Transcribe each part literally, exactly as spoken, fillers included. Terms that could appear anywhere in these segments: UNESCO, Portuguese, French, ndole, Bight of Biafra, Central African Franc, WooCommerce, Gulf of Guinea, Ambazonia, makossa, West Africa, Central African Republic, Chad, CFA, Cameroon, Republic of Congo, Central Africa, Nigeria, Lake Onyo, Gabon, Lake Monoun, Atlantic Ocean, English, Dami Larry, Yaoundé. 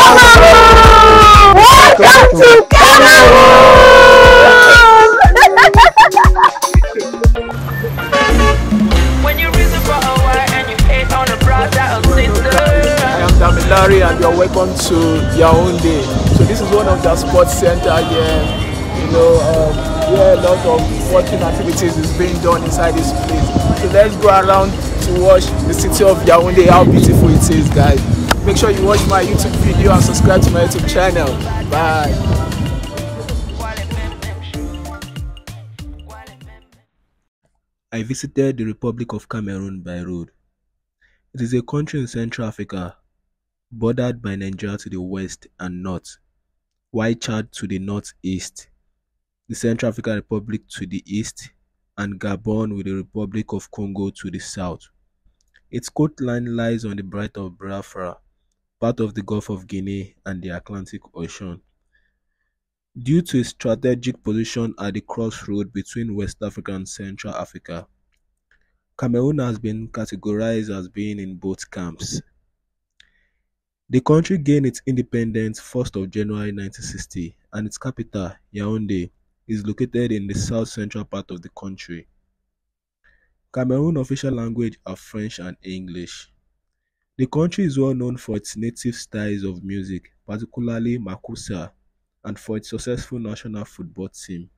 Cameroon! Welcome to Cameroon! When you reason for a while and you hate on a brother or sister. I am Dami Larry and you are welcome to Yaoundé. So this is one of the sports center here. You know, um, where a lot of watching activities is being done inside this place. So let's go around to watch the city of Yaoundé, how beautiful it is, guys. Make sure you watch my YouTube video and subscribe to my YouTube channel. Bye. I visited the Republic of Cameroon by road. It is a country in Central Africa, bordered by Nigeria to the west and north, while Chad to the northeast, the Central African Republic to the east, and Gabon with the Republic of Congo to the south. Its coastline lies on the Bight of Biafra, part of the Gulf of Guinea and the Atlantic Ocean. Due to its strategic position at the crossroad between West Africa and Central Africa, Cameroon has been categorized as being in both camps. The country gained its independence first of January nineteen sixty, and its capital, Yaoundé, is located in the south central part of the country. Cameroon's official language are French and English. The country is well known for its native styles of music, particularly makossa, and for its successful national football team.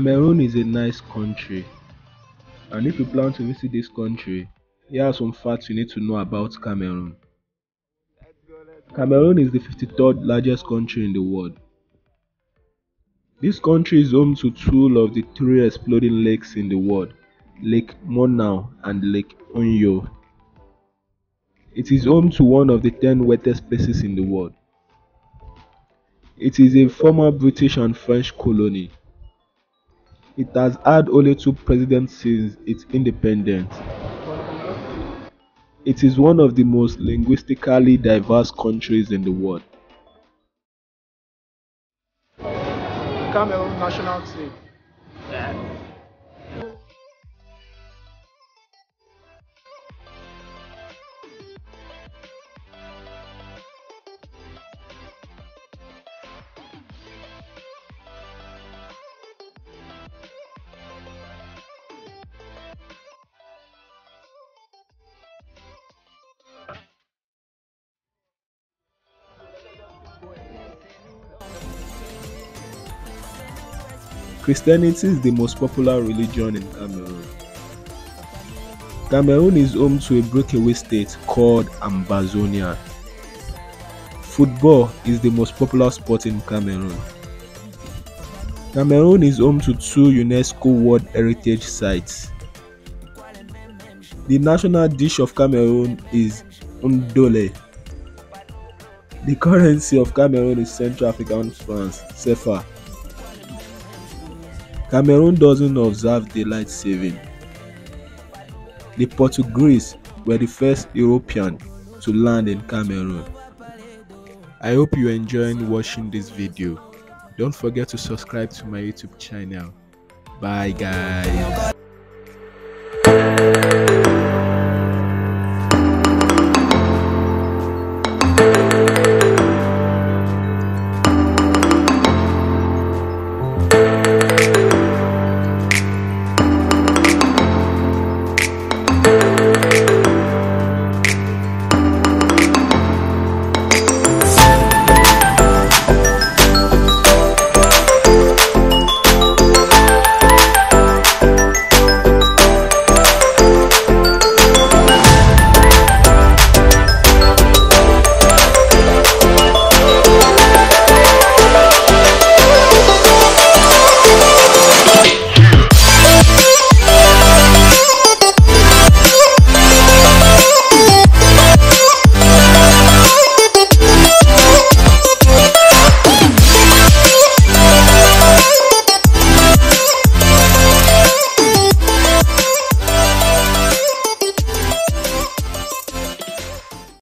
Cameroon is a nice country, and if you plan to visit this country, here are some facts you need to know about Cameroon. Cameroon is the fifty-third largest country in the world. This country is home to two of the three exploding lakes in the world, Lake Monoun and Lake Onyo. It is home to one of the ten wettest places in the world. It is a former British and French colony. It has had only two presidents since its independence. It is one of the most linguistically diverse countries in the world. Cameroon national team. Christianity is the most popular religion in Cameroon. Cameroon is home to a breakaway state called Ambazonia. Football is the most popular sport in Cameroon. Cameroon is home to two UNESCO World Heritage Sites. The national dish of Cameroon is ndole. The currency of Cameroon is Central African Franc, C F A. Cameroon doesn't observe daylight saving. The Portuguese were the first European to land in Cameroon. I hope you enjoyed watching this video. Don't forget to subscribe to my YouTube channel. Bye guys.